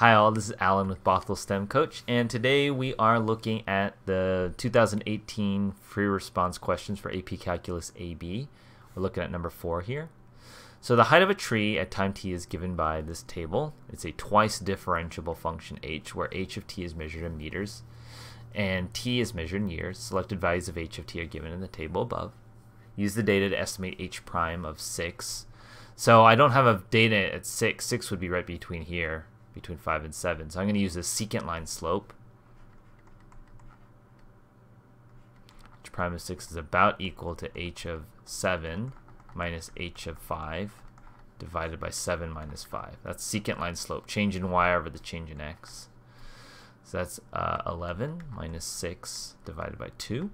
Hi all, this is Alan with Bothell STEM Coach, and today we are looking at the 2018 free response questions for AP Calculus AB. We're looking at number 4 here. So the height of a tree at time t is given by this table. It's a twice differentiable function h, where h of t is measured in meters and t is measured in years. Selected values of h of t are given in the table above. Use the data to estimate h prime of 6. So I don't have a data at 6. 6 would be right between here, between 5 and 7. So I'm going to use the secant line slope. H prime of 6 is about equal to h of 7 minus h of 5 divided by 7 minus 5. That's secant line slope, change in y over the change in x. So that's 11 minus 6 divided by 2.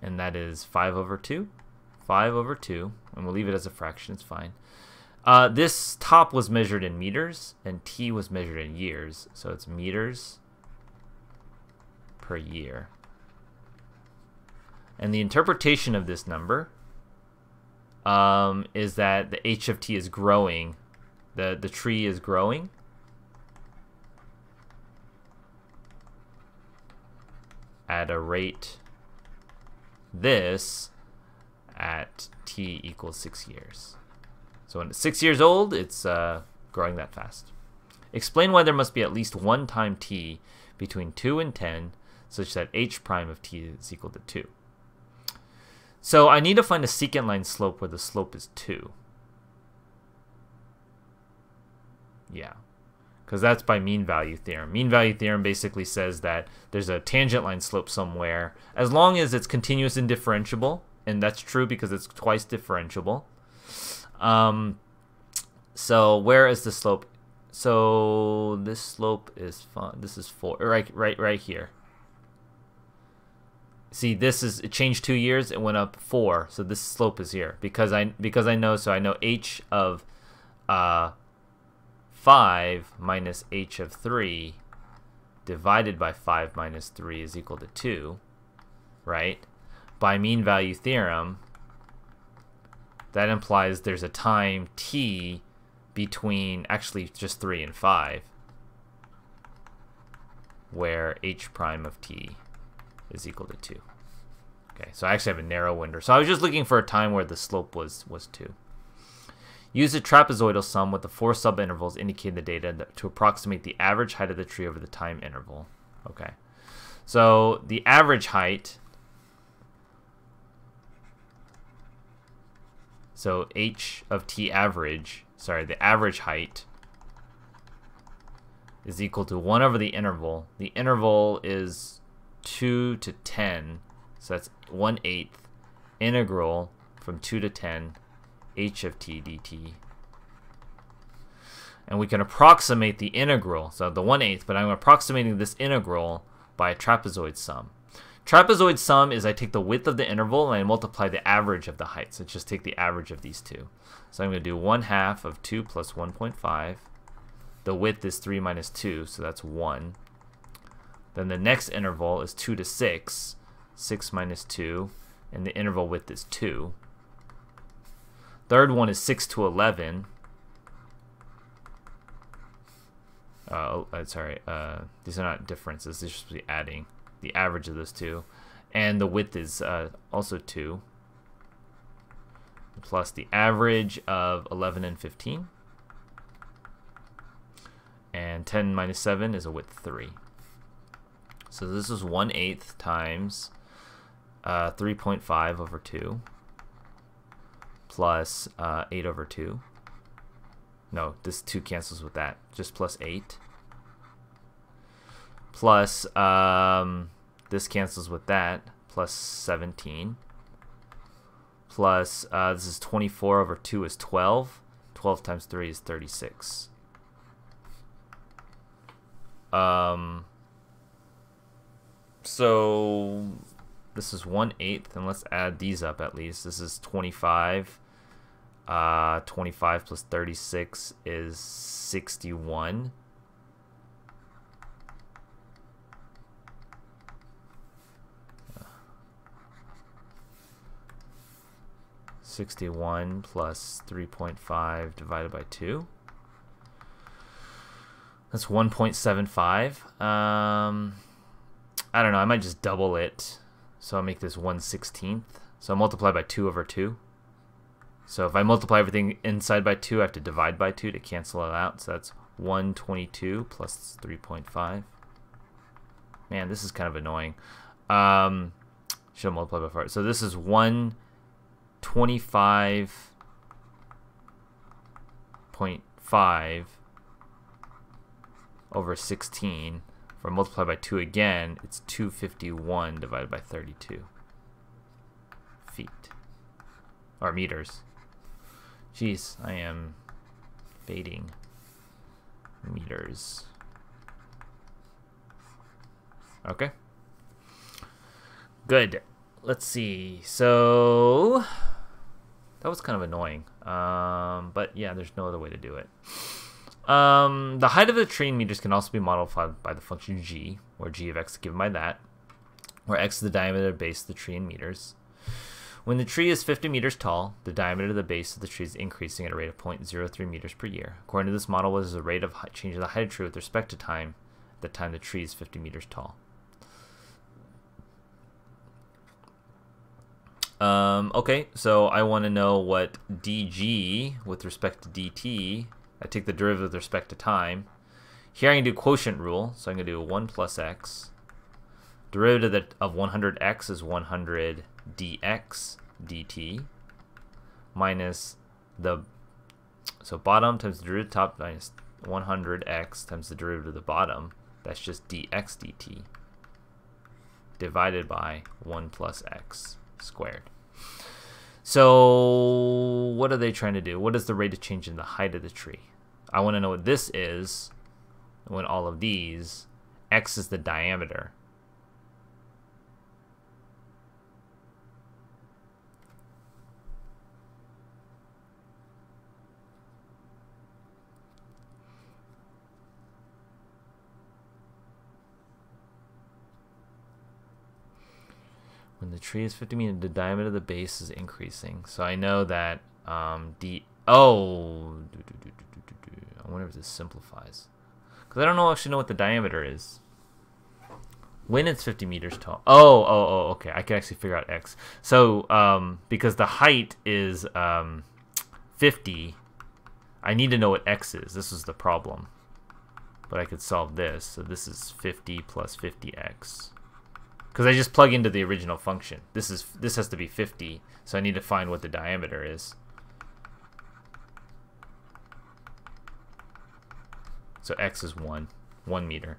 And that is 5 over 2. 5 over 2. And we'll leave it as a fraction. It's fine. This top was measured in meters, and t was measured in years, so it's meters per year. And the interpretation of this number is that the h of t is growing, the tree is growing, at a rate this at t equals 6 years. So when it's 6 years old, it's growing that fast. Explain why there must be at least one time t between 2 and 10 such that h prime of t is equal to 2. So I need to find a secant line slope where the slope is 2. Yeah, because that's by mean value theorem. Mean value theorem basically says that there's a tangent line slope somewhere as long as it's continuous and differentiable, and that's true because it's twice differentiable. So where is the slope? So this slope is fun. This is 4, right here. See, this is, it changed 2 years. It went up 4. So this slope is here because I know. So I know h of 5 minus h of 3 divided by 5 minus 3 is equal to 2, right? By mean value theorem, that implies there's a time t between actually just 3 and 5 where h prime of t is equal to 2. Okay, so I actually have a narrow window. So I was just looking for a time where the slope was 2. Use a trapezoidal sum with the 4 subintervals indicating the data to approximate the average height of the tree over the time interval. Okay, so the average height, so h of t average, sorry, the average height is equal to 1 over the interval. The interval is 2 to 10, so that's 1/8 integral from 2 to 10 h of t dt. And we can approximate the integral, so the 1/8, but I'm approximating this integral by a trapezoid sum. Trapezoid sum is I take the width of the interval and I multiply the average of the heights. So just take the average of these two. So I'm going to do 1/2 of 2 plus 1.5. The width is 3 minus 2, so that's 1. Then the next interval is 2 to 6, 6 minus 2, and the interval width is 2. Third one is 6 to 11. These are not differences, these are supposed to be adding. The average of those two, and the width is also 2, plus the average of 11 and 15, and 10 minus 7 is a width 3. So this is 1/8 times 3.5 over 2 plus 8 over 2. No, this 2 cancels with that, just plus 8. Plus, this cancels with that, plus 17. Plus, this is 24 over 2 is 12. 12 times 3 is 36. So, this is 1/8, and let's add these up at least. This is 25. 25 plus 36 is 61. Plus 3.5 divided by 2. That's 1.75. I don't know. I might just double it. So I'll make this 1/16. So I'll multiply by 2 over 2. So if I multiply everything inside by 2, I have to divide by 2 to cancel it out. So that's 122 plus 3.5. Man, this is kind of annoying. Should I multiply by 4? So this is 125.5 over 16. If I multiply by 2 again, it's 251 divided by 32 feet. Or meters. Jeez, I am fading. Meters. Okay. Good. Let's see. So that was kind of annoying. But yeah, there's no other way to do it. The height of the tree in meters can also be modified by the function g, where g of x is given by that, where x is the diameter of the base of the tree in meters. When the tree is 50 meters tall, the diameter of the base of the tree is increasing at a rate of 0.03 meters per year. According to this model, what is the rate of change of the height of the tree with respect to time at the time the tree is 50 meters tall? Okay, so I want to know what dg with respect to dt. I take the derivative with respect to time. Here I can do quotient rule, so I'm going to do 1 plus x. Derivative of 100x is 100 dx dt minus the, so bottom times the derivative top minus 100x times the derivative of the bottom. That's just dx dt divided by 1 plus x squared. So what are they trying to do? What is the rate of change in the height of the tree? I want to know what this is when all of these, x is the diameter. When the tree is 50 meters, the diameter of the base is increasing. So I know that I wonder if this simplifies. Because I don't actually know what the diameter is. When it's 50 meters tall. Okay. I can actually figure out x. So because the height is 50, I need to know what x is. This was the problem. But I could solve this. So this is 50 plus 50x. Because I just plug into the original function. This has to be 50, so I need to find what the diameter is. So x is 1 meter.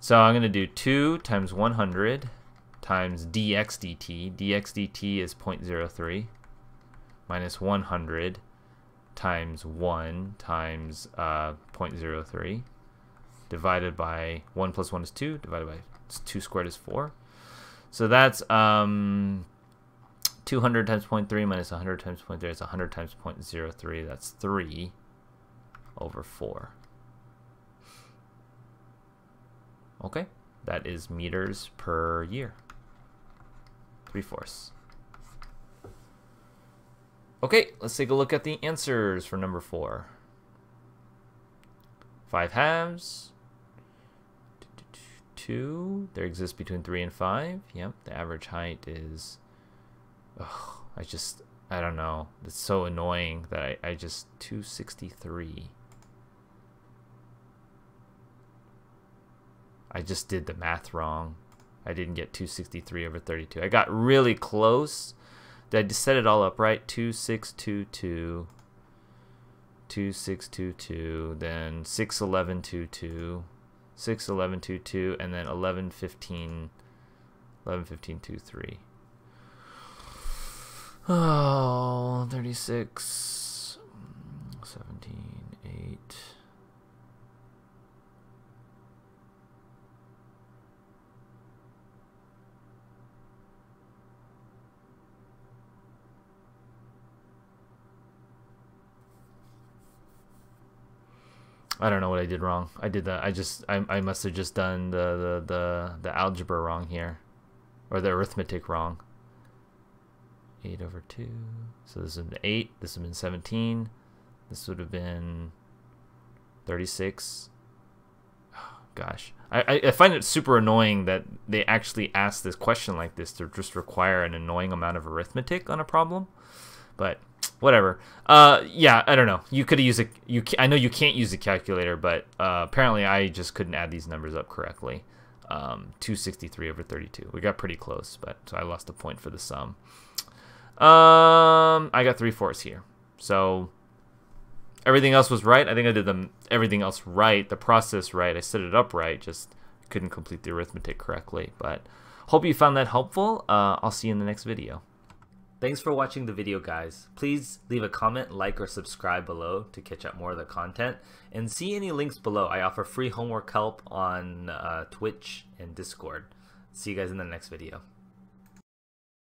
So I'm going to do 2 times 100 times dx dt. Dx dt is 0.03 minus 100 times 1 times 0.03 divided by 1 plus 1 is 2 divided by 2 squared is 4. So that's 200 times 0.3 minus 100 times 0.3. It's 100 times 0.03. That's 3 over 4. Okay. That is meters per year. 3/4. Okay. Let's take a look at the answers for number 4. 5/2. There exists between 3 and 5. Yep, the average height is. Ugh, I don't know. It's so annoying that I just 263. I just did the math wrong. I didn't get 263 over 32. I got really close. I just set it all up right. 2622. 2622. Then 61122. 6 11 2 2, and then 11 15 11 15 2 3. Oh, 36 17 8. I don't know what I did wrong. I did that. I must have just done the algebra wrong here, or the arithmetic wrong. 8 over 2. So this would have been 8. This would have been 17. This would have been 36. gosh. I find it super annoying that they actually ask this question like this to just require an annoying amount of arithmetic on a problem. But whatever. Yeah, I don't know. You could use a I know you can't use a calculator, but apparently I just couldn't add these numbers up correctly. 263 over 32. We got pretty close, but so I lost a point for the sum. I got 3/4 here. So everything else was right. I think I did everything else right, the process right. I set it up right, just couldn't complete the arithmetic correctly. But hope you found that helpful. I'll see you in the next video. Thanks for watching the video, guys. Please leave a comment, like, or subscribe below to catch up more of the content. And see any links below. I offer free homework help on Twitch and Discord. See you guys in the next video.